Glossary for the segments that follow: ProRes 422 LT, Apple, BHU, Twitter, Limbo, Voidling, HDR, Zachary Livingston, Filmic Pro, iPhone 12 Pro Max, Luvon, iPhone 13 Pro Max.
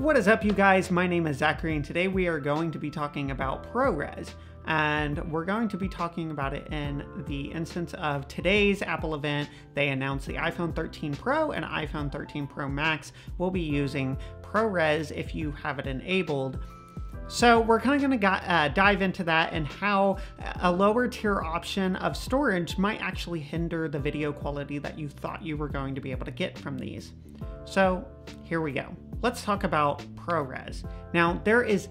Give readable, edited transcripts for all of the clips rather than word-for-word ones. What is up, you guys? My name is Zachary, and today we are going to be talking about ProRes, and we're going to be talking about it in the instance of today's Apple event. They announced the iPhone 13 Pro and iPhone 13 Pro Max will be using ProRes if you have it enabled. So we're kind of going to dive into that and how a lower tier option of storage might actually hinder the video quality that you thought you were going to be able to get from these. So here we go. Let's talk about ProRes. Now there is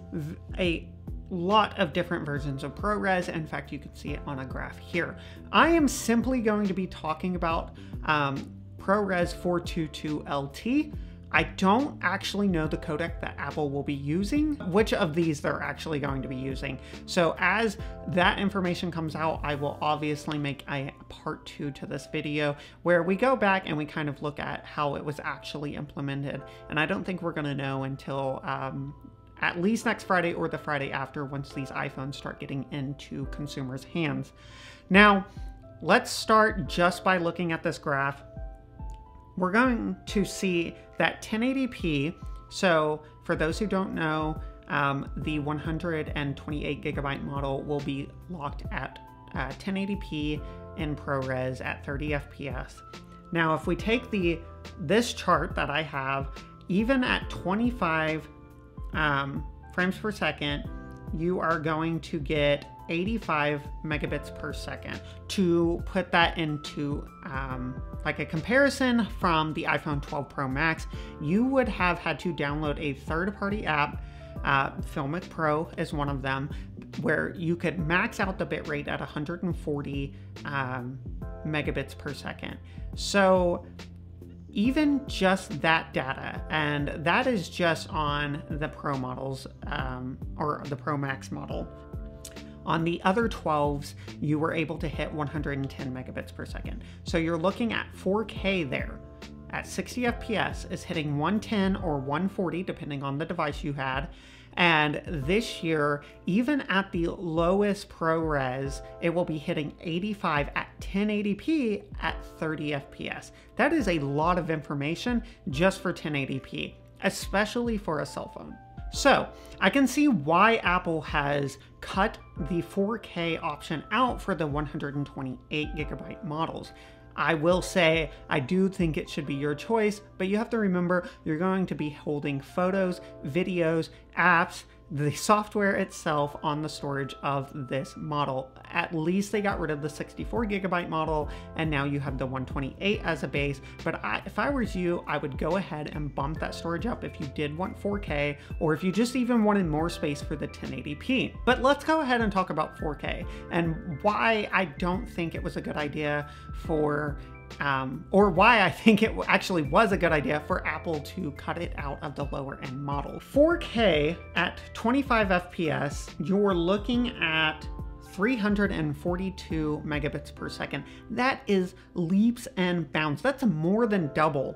a lot of different versions of ProRes. In fact, you can see it on a graph here. I am simply going to be talking about ProRes 422 LT. I don't actually know the codec that Apple will be using, which of these they're actually going to be using. So as that information comes out, I will obviously make a part 2 to this video where we go back and we kind of look at how it was actually implemented. And I don't think we're gonna know until at least next Friday or the Friday after, once these iPhones start getting into consumers' hands. Now, let's start just by looking at this graph. We're going to see that 1080p, so for those who don't know, the 128 gigabyte model will be locked at 1080p in ProRes at 30 FPS. Now, if we take this chart that I have, even at 25 frames per second, you are going to get 85 megabits per second. To put that into like a comparison from the iPhone 12 Pro Max, you would have had to download a third-party app. Filmic Pro is one of them, where you could max out the bitrate at 140 megabits per second. So even just that data, and that is just on the Pro models or the Pro Max model. On the other 12s, you were able to hit 110 megabits per second. So you're looking at 4K there. At 60 FPS is hitting 110 or 140, depending on the device you had. And this year, even at the lowest ProRes, it will be hitting 85 at 1080p at 30 FPS. That is a lot of information just for 1080p, especially for a cell phone. So I can see why Apple has cut the 4K option out for the 128 gigabyte models. I will say, I do think it should be your choice, but you have to remember, you're going to be holding photos, videos, apps, the software itself on the storage of this model. At least they got rid of the 64 gigabyte model, and now you have the 128 as a base. But if I was you, I would go ahead and bump that storage up if you did want 4K, or if you just even wanted more space for the 1080p. But let's go ahead and talk about 4K and why I don't think it was a good idea for or why I think it actually was a good idea for Apple to cut it out of the lower end model. 4K at 25 FPS, you're looking at 342 megabits per second. That is leaps and bounds. That's more than double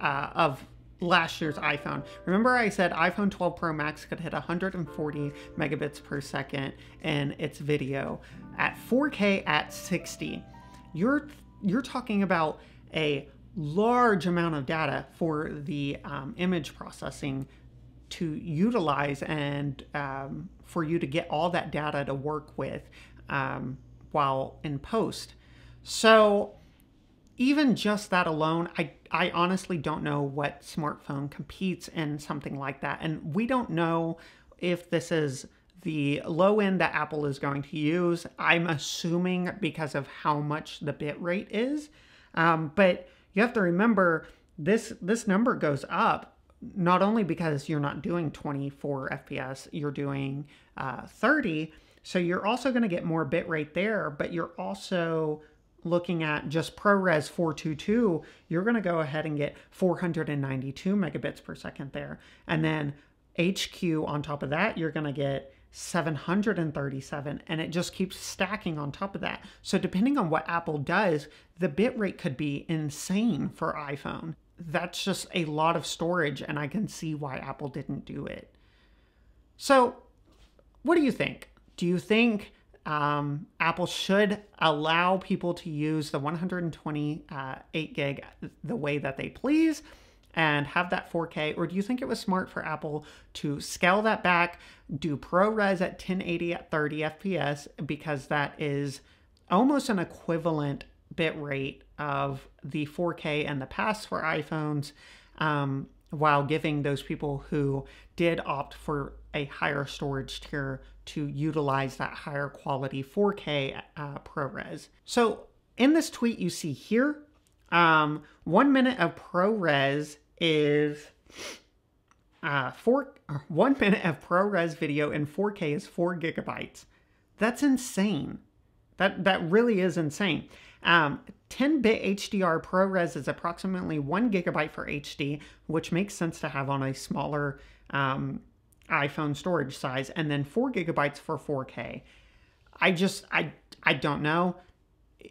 of last year's iPhone. Remember, I said iPhone 12 Pro Max could hit 140 megabits per second in its video. At 4K at 60, you're talking about a large amount of data for the image processing to utilize, and for you to get all that data to work with while in post. So even just that alone, I honestly don't know what smartphone competes in something like that. And we don't know if this is the low end that Apple is going to use. I'm assuming because of how much the bit rate is, but you have to remember this number goes up not only because you're not doing 24 FPS, you're doing 30. So you're also going to get more bit rate there, but you're also looking at just ProRes 422. You're going to go ahead and get 492 megabits per second there, and then HQ on top of that, you're going to get 737, and it just keeps stacking on top of that. So depending on what Apple does, the bitrate could be insane for iPhone. That's just a lot of storage, and I can see why Apple didn't do it. So what do you think? Do you think Apple should allow people to use the 128 gig the way that they please? and have that 4K, or do you think it was smart for Apple to scale that back, do ProRes at 1080 at 30 FPS, because that is almost an equivalent bit rate of the 4K and the past for iPhones, while giving those people who did opt for a higher storage tier to utilize that higher quality 4K ProRes. So in this tweet you see here, 1 minute of ProRes is 1 minute of ProRes video in 4K is 4 GB. That's insane. That really is insane. 10-bit HDR ProRes is approximately 1 GB for HD, which makes sense to have on a smaller iPhone storage size, and then 4 GB for 4K. I don't know.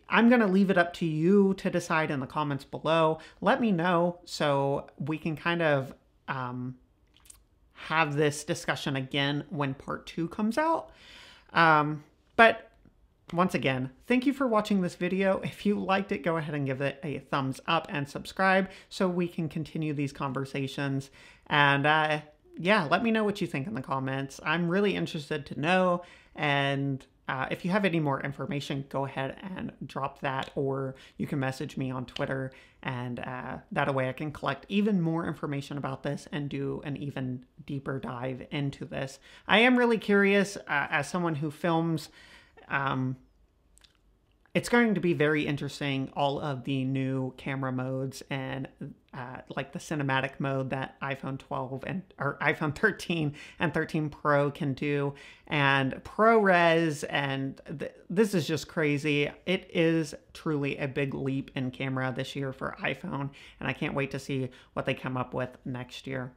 I'm going to leave it up to you to decide in the comments below. Let me know so we can kind of have this discussion again when part 2 comes out. But once again, thank you for watching this video. If you liked it, go ahead and give it a thumbs up and subscribe so we can continue these conversations. And yeah, let me know what you think in the comments. I'm really interested to know. And if you have any more information, go ahead and drop that, or you can message me on Twitter, and that way I can collect even more information about this and do an even deeper dive into this. I am really curious, as someone who films, it's going to be very interesting, all of the new camera modes and like the cinematic mode that iPhone 12 and or iPhone 13 and 13 Pro can do, and ProRes, and this is just crazy. It is truly a big leap in camera this year for iPhone, and I can't wait to see what they come up with next year.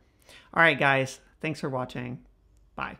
All right, guys, thanks for watching. Bye.